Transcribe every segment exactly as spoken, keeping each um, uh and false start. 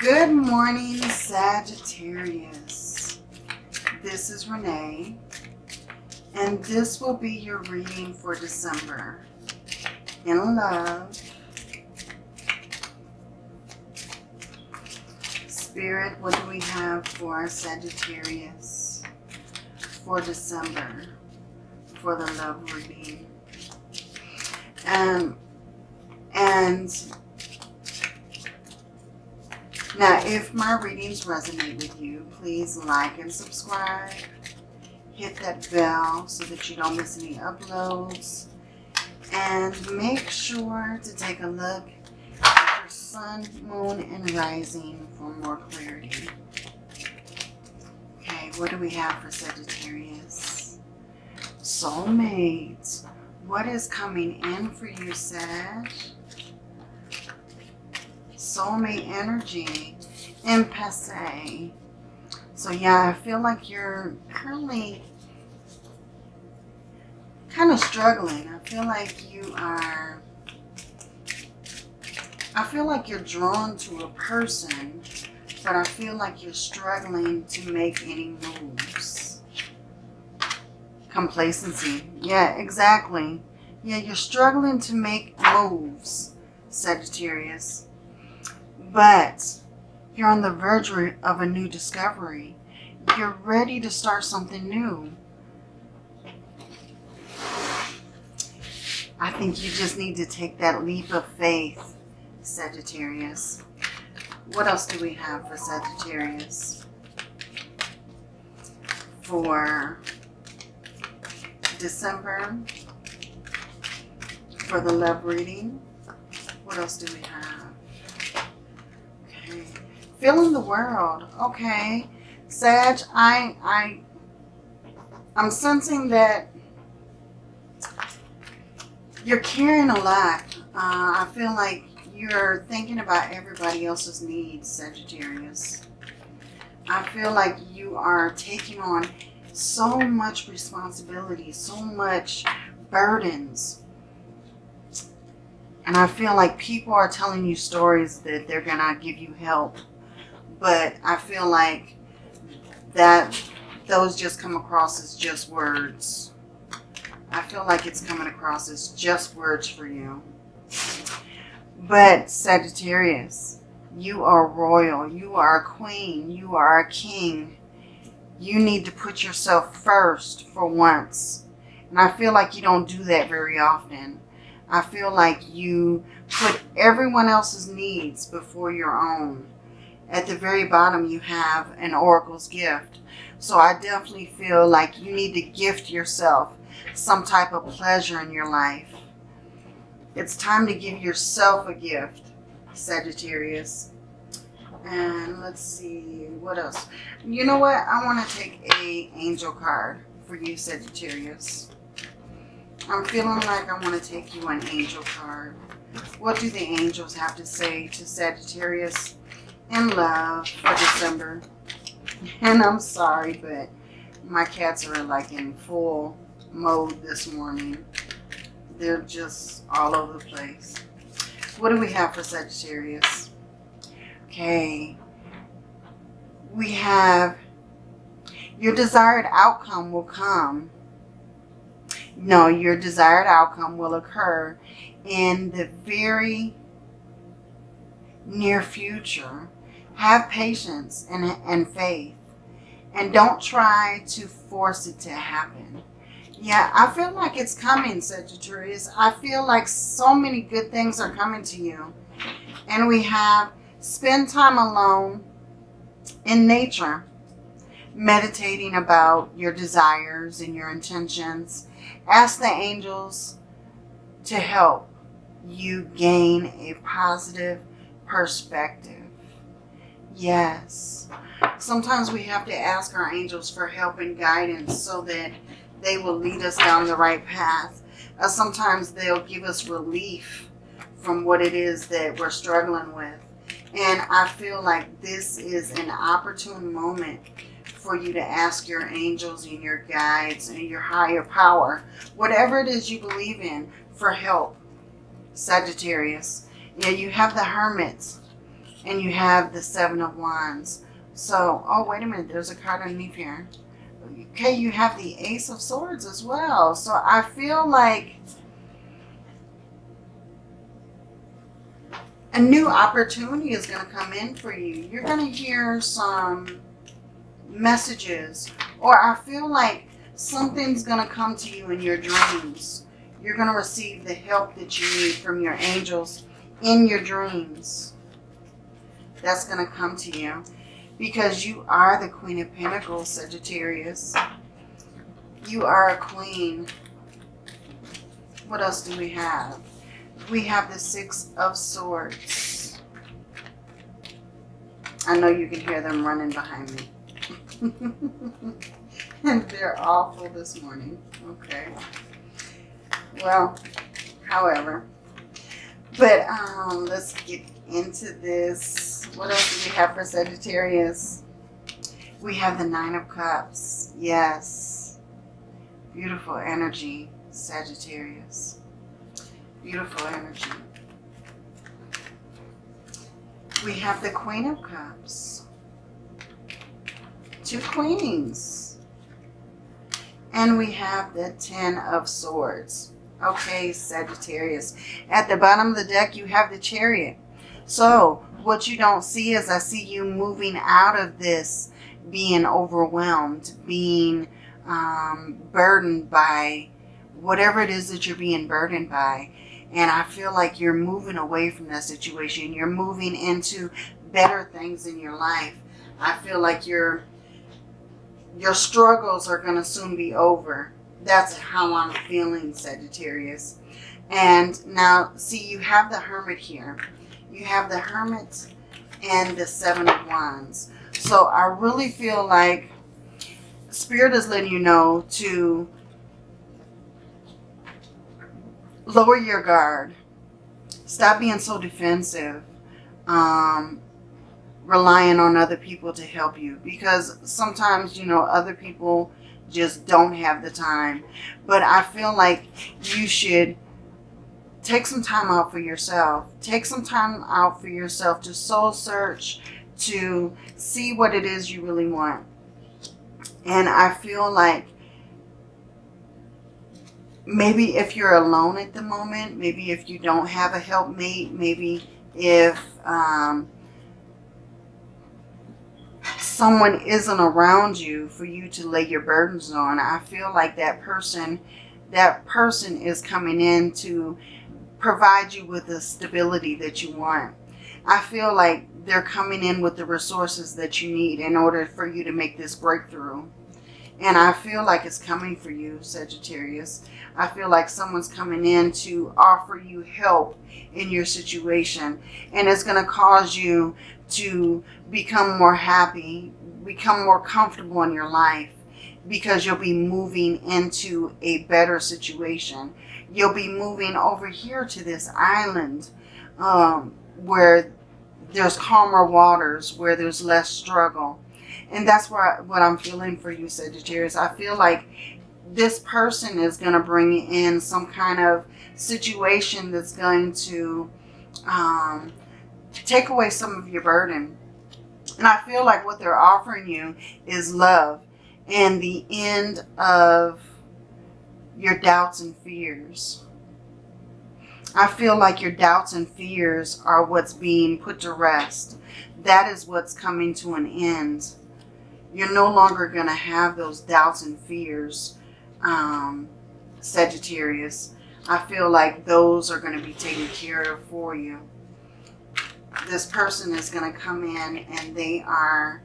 Good morning, Sagittarius. This is Renee, and this will be your reading for December. In love, Spirit, what do we have for our Sagittarius for December for the love reading? Um, and now, if my readings resonate with you, please like and subscribe. Hit that bell so that you don't miss any uploads. And make sure to take a look at your sun, moon, and rising for more clarity. Okay, what do we have for Sagittarius? Soulmates, what is coming in for you, Sag? Soulmate energy in passé. So yeah, I feel like you're currently kind of struggling. I feel like you are, I feel like you're drawn to a person, but I feel like you're struggling to make any moves. Complacency. Yeah, exactly. Yeah, you're struggling to make moves, Sagittarius. But you're on the verge of a new discovery. You're ready to start something new. I think you just need to take that leap of faith, Sagittarius. What else do we have for Sagittarius for December for the love reading? What else do we have? Feeling the world. Okay, Sag, I, I, I'm sensing that you're caring a lot. Uh, I feel like you're thinking about everybody else's needs, Sagittarius. I feel like you are taking on so much responsibility, so much burdens. And I feel like people are telling you stories that they're going to give you help. But I feel like that those just come across as just words. I feel like it's coming across as just words for you. But Sagittarius, you are royal. You are a queen. You are a king. You need to put yourself first for once. And I feel like you don't do that very often. I feel like you put everyone else's needs before your own. At the very bottom, you have an oracle's gift. So I definitely feel like you need to gift yourself some type of pleasure in your life. It's time to give yourself a gift, Sagittarius. And let's see, what else? You know what? I want to take an angel card for you, Sagittarius. I'm feeling like I want to take you an angel card. What do the angels have to say to Sagittarius? In love for December. And I'm sorry, but my cats are like in full mode this morning. They're just all over the place. What do we have for Sagittarius? Okay. We have your desired outcome will come. No, your desired outcome will occur in the very near future. Have patience and, and faith, and don't try to force it to happen. Yeah, I feel like it's coming, Sagittarius. I feel like so many good things are coming to you. And we have spend time alone in nature, meditating about your desires and your intentions. Ask the angels to help you gain a positive perspective. Yes. Sometimes we have to ask our angels for help and guidance so that they will lead us down the right path. Uh, sometimes they'll give us relief from what it is that we're struggling with. And I feel like this is an opportune moment for you to ask your angels and your guides and your higher power, whatever it is you believe in, for help, Sagittarius. Yeah, you have the hermits. and you have the Seven of Wands. So, oh, wait a minute, there's a card underneath here. Okay, you have the Ace of Swords as well. So I feel like a new opportunity is going to come in for you. You're going to hear some messages, or I feel like something's going to come to you in your dreams. You're going to receive the help that you need from your angels in your dreams. That's going to come to you because you are the Queen of Pentacles, Sagittarius. You are a queen. What else do we have? We have the Six of Swords. I know you can hear them running behind me. And they're awful this morning. Okay. Well, however. But um, let's get into this. What else do we have for Sagittarius? We have the Nine of Cups. Yes. Beautiful energy, Sagittarius. Beautiful energy. We have the Queen of Cups. Two queens. And we have the Ten of Swords. Okay, Sagittarius. At the bottom of the deck, you have the Chariot. So, what you don't see is I see you moving out of this, being overwhelmed, being um, burdened by whatever it is that you're being burdened by. And I feel like you're moving away from that situation. You're moving into better things in your life. I feel like your, your struggles are going to soon be over. That's how I'm feeling, Sagittarius. And now, see, you have the Hermit here. You have the Hermit and the Seven of Wands. So I really feel like Spirit is letting you know to lower your guard. Stop being so defensive, um, relying on other people to help you. Because sometimes, you know, other people just don't have the time. But I feel like you should take some time out for yourself. Take some time out for yourself to soul search, to see what it is you really want. And I feel like maybe if you're alone at the moment, maybe if you don't have a helpmate, maybe if um, someone isn't around you for you to lay your burdens on, I feel like that person, that person is coming in to provide you with the stability that you want. I feel like they're coming in with the resources that you need in order for you to make this breakthrough. And I feel like it's coming for you, Sagittarius. I feel like someone's coming in to offer you help in your situation. And it's going to cause you to become more happy, become more comfortable in your life, because you'll be moving into a better situation. You'll be moving over here to this island um, where there's calmer waters, where there's less struggle. And that's what, what I'm feeling for you, Sagittarius. I feel like this person is going to bring in some kind of situation that's going to um, take away some of your burden. And I feel like what they're offering you is love and the end of your doubts and fears. I feel like your doubts and fears are what's being put to rest. That is what's coming to an end. You're no longer going to have those doubts and fears, um, Sagittarius. I feel like those are going to be taken care of for you. This person is going to come in and they are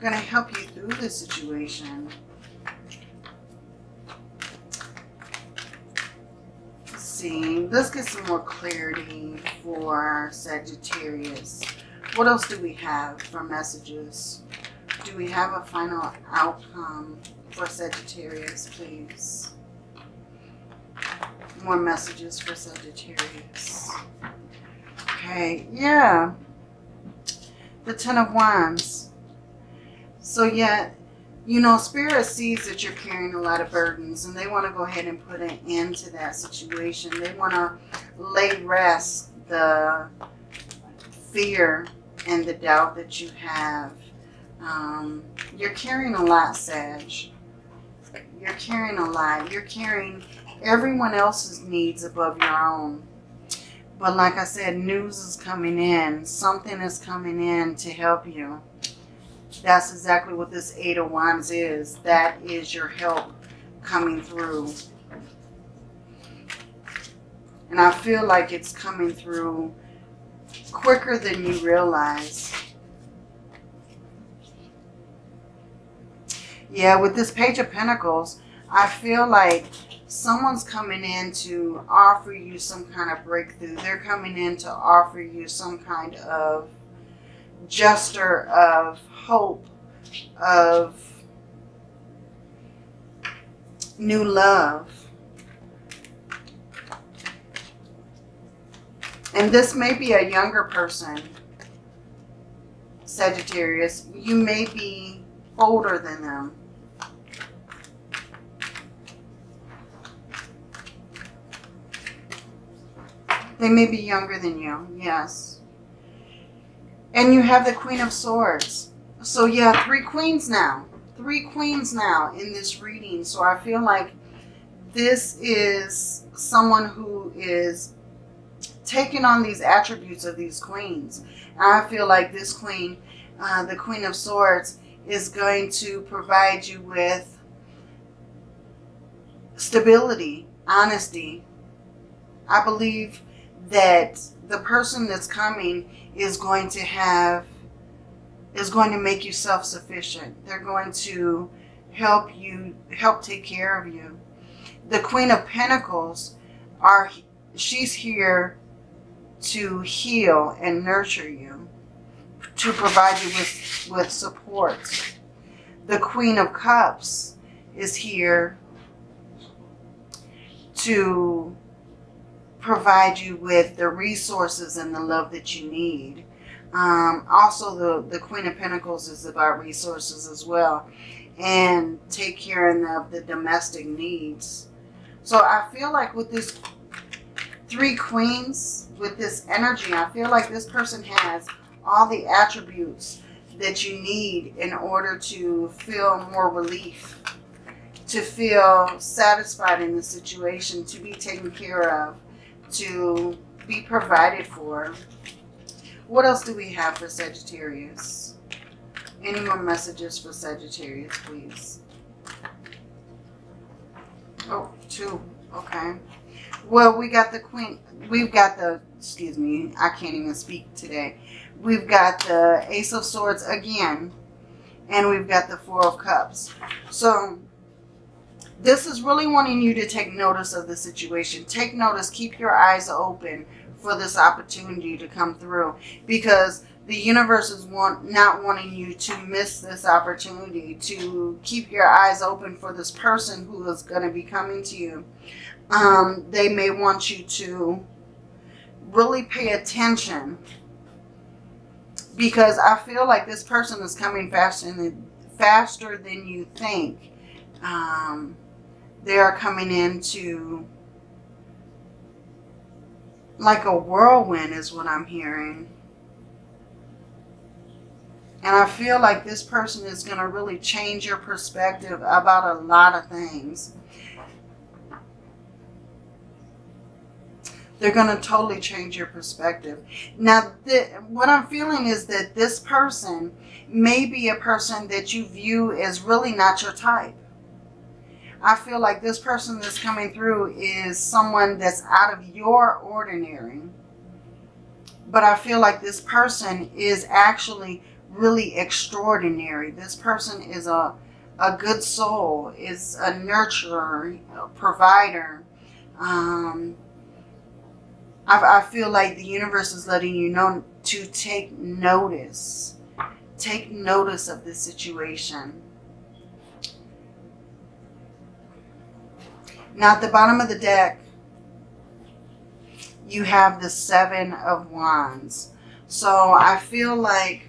going to help you through this situation. Let's see. Let's get some more clarity for Sagittarius. What else do we have for messages? Do we have a final outcome for Sagittarius, please? More messages for Sagittarius. Okay, yeah. The Ten of Wands. So yeah, you know, Spirit sees that you're carrying a lot of burdens and they want to go ahead and put an end to that situation. They want to lay rest the fear and the doubt that you have. Um, you're carrying a lot, Sag. You're carrying a lot. You're carrying everyone else's needs above your own. But like I said, news is coming in. Something is coming in to help you. That's exactly what this Eight of Wands is. That is your help coming through. And I feel like it's coming through quicker than you realize. Yeah, with this Page of Pentacles, I feel like someone's coming in to offer you some kind of breakthrough. They're coming in to offer you some kind of gesture of hope, of new love. And this may be a younger person, Sagittarius. You may be older than them. They may be younger than you, yes. And you have the Queen of Swords. So yeah, three queens now. Three queens now in this reading. So I feel like this is someone who is taking on these attributes of these queens. I feel like this queen, uh, the Queen of Swords, is going to provide you with stability, honesty. I believe that the person that's coming is going to have, is going to make you self-sufficient. They're going to help you, help take care of you. The Queen of Pentacles, are, she's here to heal and nurture you, to provide you with, with support. The Queen of Cups is here to provide you with the resources and the love that you need. Um, also, the, the Queen of Pentacles is about resources as well, and take care of the domestic needs. So I feel like with this three queens, with this energy, I feel like this person has all the attributes that you need in order to feel more relief, to feel satisfied in the situation, to be taken care of, to be provided for. What else do we have for Sagittarius? Any more messages for Sagittarius, please? Oh, two. Okay. Well, we got the queen, we've got the, excuse me, I can't even speak today. We've got the Ace of Swords again, and we've got the Four of Cups. So this is really wanting you to take notice of the situation. Take notice, keep your eyes open for this opportunity to come through, because the universe is want, not wanting you to miss this opportunity, to keep your eyes open for this person who is going to be coming to you. Um, they may want you to really pay attention, because I feel like this person is coming faster than, faster than you think. Um, they are coming into like a whirlwind is what I'm hearing. And I feel like this person is going to really change your perspective about a lot of things. They're going to totally change your perspective. Now, what I'm feeling is that this person may be a person that you view as really not your type. I feel like this person that's coming through is someone that's out of your ordinary. But I feel like this person is actually really extraordinary. This person is a, a good soul, is a nurturer, a provider. Um... I feel like the universe is letting you know to take notice. Take notice of this situation. Now, at the bottom of the deck, you have the Seven of Wands. So I feel like,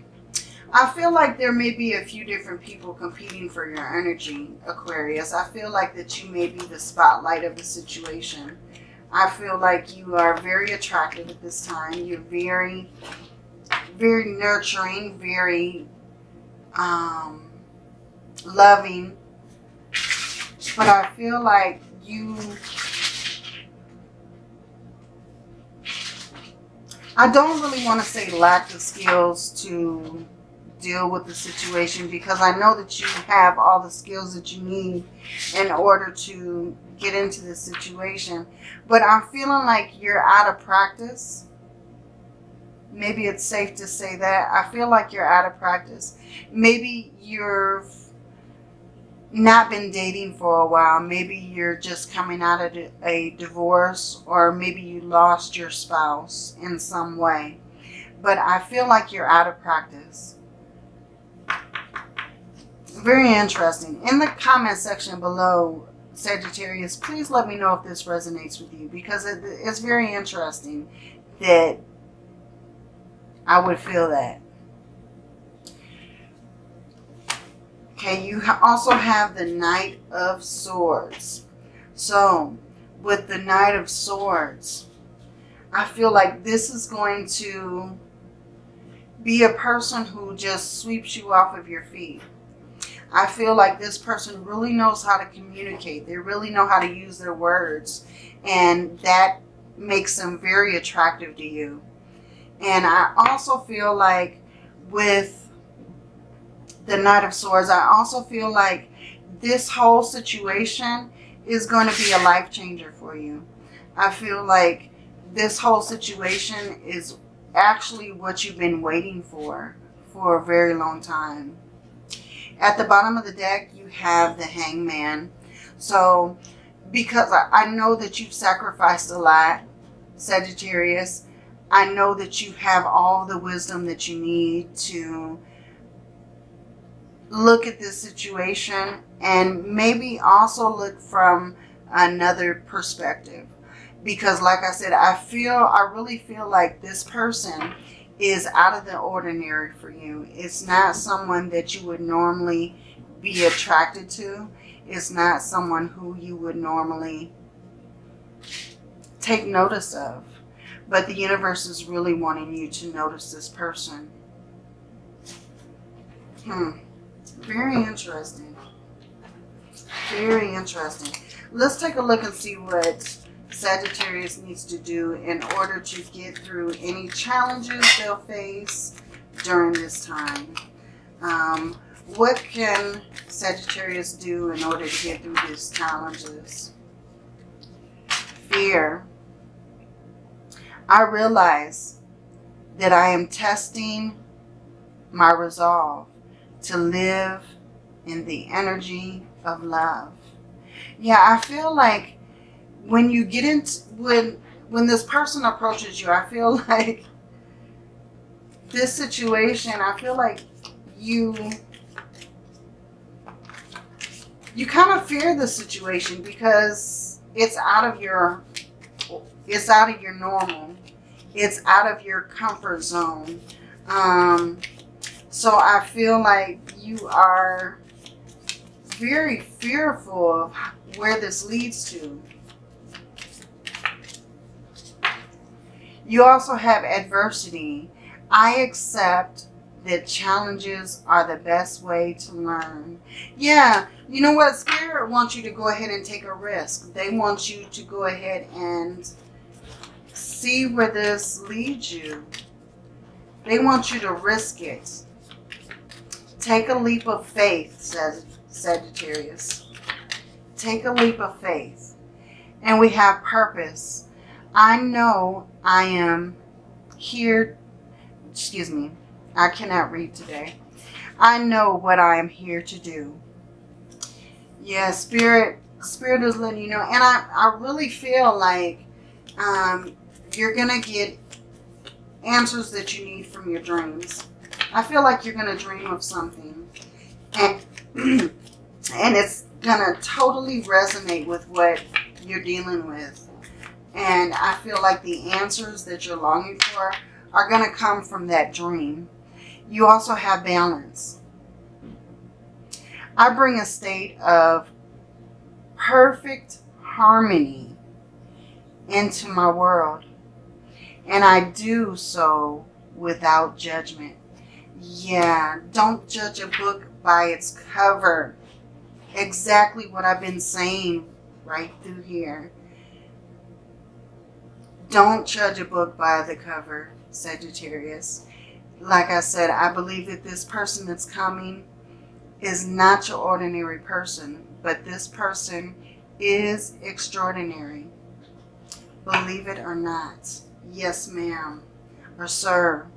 I feel like there may be a few different people competing for your energy, Aquarius. I feel like that you may be the spotlight of the situation. I feel like you are very attractive at this time. You're very, very nurturing, very um, loving. But I feel like you, I don't really want to say lack of skills to deal with the situation, because I know that you have all the skills that you need in order to get into this situation. But I'm feeling like you're out of practice. Maybe it's safe to say that. I feel like you're out of practice. Maybe you've not been dating for a while. Maybe you're just coming out of a divorce, or maybe you lost your spouse in some way. But I feel like you're out of practice. Very interesting. In the comment section below, Sagittarius, please let me know if this resonates with you, because it, it's very interesting that I would feel that. Okay, you also have the Knight of Swords. So, with the Knight of Swords, I feel like this is going to be a person who just sweeps you off of your feet. I feel like this person really knows how to communicate. They really know how to use their words, and that makes them very attractive to you. And I also feel like with the Knight of Swords, I also feel like this whole situation is going to be a life changer for you. I feel like this whole situation is actually what you've been waiting for for a very long time. At the bottom of the deck, you have the Hangman. So, because I know that you've sacrificed a lot, Sagittarius, I know that you have all the wisdom that you need to look at this situation and maybe also look from another perspective. Because like I said, I feel, I really feel like this person is out of the ordinary for you. It's not someone that you would normally be attracted to. It's not someone who you would normally take notice of. But the universe is really wanting you to notice this person. Hmm. Very interesting. Very interesting. Let's take a look and see what Sagittarius needs to do in order to get through any challenges they'll face during this time. Um, what can Sagittarius do in order to get through these challenges? Fear. I realize that I am testing my resolve to live in the energy of love. Yeah, I feel like when you get into, when, when this person approaches you, I feel like this situation, I feel like you, you kind of fear the situation because it's out of your, it's out of your normal. It's out of your comfort zone. Um, so I feel like you are very fearful of where this leads to. You also have adversity. I accept that challenges are the best way to learn. Yeah, you know what? Spirit wants you to go ahead and take a risk. They want you to go ahead and see where this leads you. They want you to risk it. Take a leap of faith, says Sagittarius. Take a leap of faith. And we have purpose. I know I am here, excuse me, I cannot read today. I know what I am here to do. Yeah, Spirit, Spirit is letting you know. And I, I really feel like um, you're going to get answers that you need from your dreams. I feel like you're going to dream of something. And, and it's going to totally resonate with what you're dealing with. And I feel like the answers that you're longing for are going to come from that dream. You also have balance. I bring a state of perfect harmony into my world. And I do so without judgment. Yeah, don't judge a book by its cover. Exactly what I've been saying right through here. Don't judge a book by the cover, Sagittarius. Like I said, I believe that this person that's coming is not your ordinary person, but this person is extraordinary. Believe it or not. Yes, ma'am, or sir.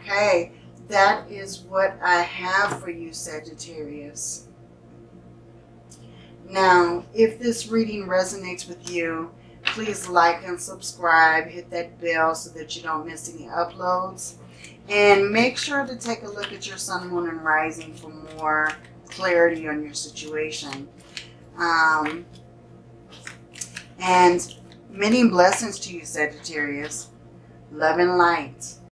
Okay, that is what I have for you, Sagittarius. Now, if this reading resonates with you, please like and subscribe. Hit that bell so that you don't miss any uploads. And make sure to take a look at your sun, moon, and rising for more clarity on your situation. Um, and many blessings to you, Sagittarius. Love and light.